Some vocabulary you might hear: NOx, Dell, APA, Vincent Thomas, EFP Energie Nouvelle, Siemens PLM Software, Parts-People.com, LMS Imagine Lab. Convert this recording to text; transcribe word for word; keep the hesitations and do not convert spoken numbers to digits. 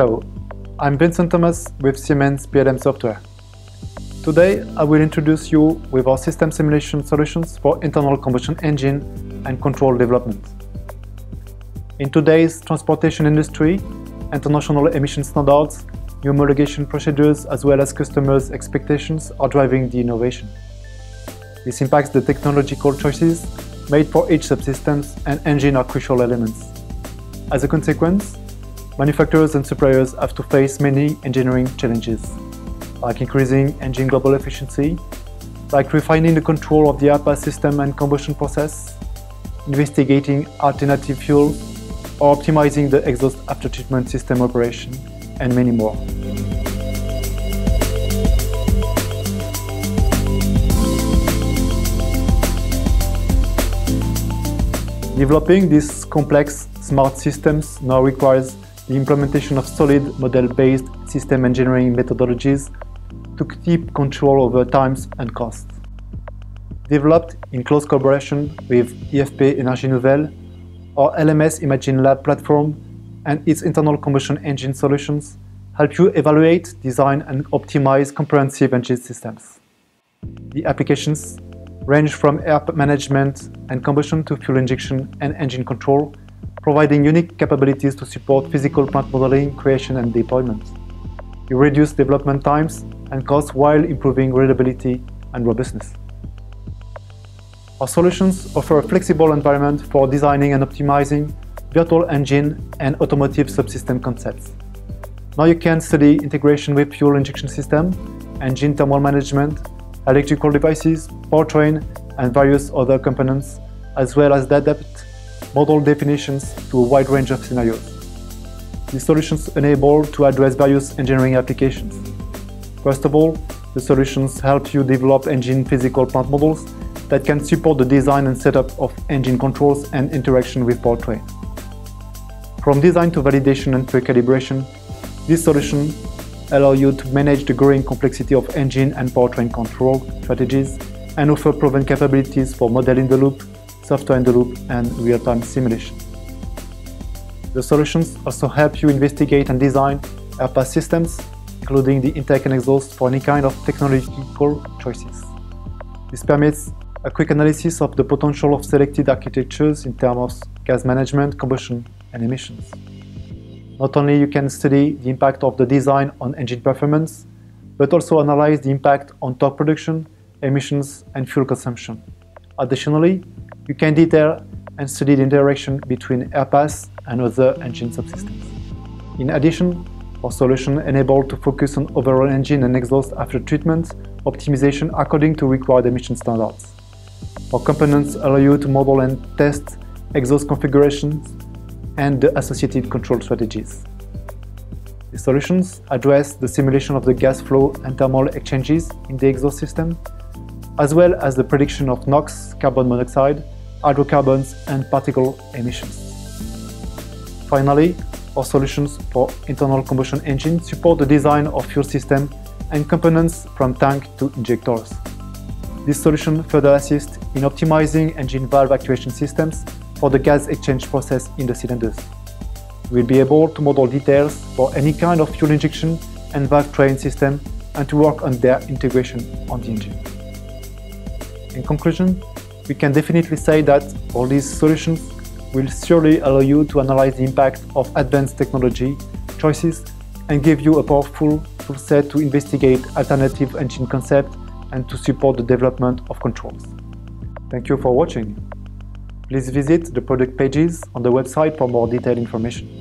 Hello, I'm Vincent Thomas with Siemens P L M Software. Today I will introduce you with our system simulation solutions for internal combustion engine and control development. In today's transportation industry, international emission standards, new homologation procedures as well as customers' expectations are driving the innovation. This impacts the technological choices made for each subsystems and engine are crucial elements. As a consequence, manufacturers and suppliers have to face many engineering challenges, like increasing engine global efficiency, like refining the control of the A P A system and combustion process, investigating alternative fuel, or optimizing the exhaust after-treatment system operation, and many more. Developing these complex smart systems now requires the implementation of solid model-based system engineering methodologies to keep control over times and costs. Developed in close collaboration with E F P Energie Nouvelle, our L M S Imagine Lab platform and its internal combustion engine solutions help you evaluate, design and optimize comprehensive engine systems. The applications range from air management and combustion to fuel injection and engine control, providing unique capabilities to support physical plant modeling, creation and deployment. You reduce development times and costs while improving reliability and robustness. Our solutions offer a flexible environment for designing and optimizing virtual engine and automotive subsystem concepts. Now you can study integration with fuel injection system, engine thermal management, electrical devices, powertrain and various other components, as well as adapt model definitions to a wide range of scenarios. These solutions enable to address various engineering applications. First of all, the solutions help you develop engine physical plant models that can support the design and setup of engine controls and interaction with powertrain. From design to validation and pre-calibration, this solution allows you to manage the growing complexity of engine and powertrain control strategies and offer proven capabilities for model in the loop, software in the loop and real-time simulation. The solutions also help you investigate and design A P A systems, including the intake and exhaust for any kind of technological choices. This permits a quick analysis of the potential of selected architectures in terms of gas management, combustion and emissions. Not only you can study the impact of the design on engine performance, but also analyze the impact on torque production, emissions and fuel consumption. Additionally, you can detail and study the interaction between A P As and other engine subsystems. In addition, our solution enables to focus on overall engine and exhaust after treatment optimization according to required emission standards. Our components allow you to model and test exhaust configurations and the associated control strategies. The solutions address the simulation of the gas flow and thermal exchanges in the exhaust system, as well as the prediction of NOx, carbon monoxide, hydrocarbons and particle emissions. Finally, our solutions for internal combustion engines support the design of fuel system and components from tank to injectors. This solution further assists in optimizing engine valve actuation systems for the gas exchange process in the cylinders. We'll be able to model details for any kind of fuel injection and valve train system and to work on their integration on the engine. In conclusion, we can definitely say that all these solutions will surely allow you to analyze the impact of advanced technology choices and give you a powerful tool set to investigate alternative engine concepts and to support the development of controls. Thank you for watching. Please visit the product pages on the website for more detailed information.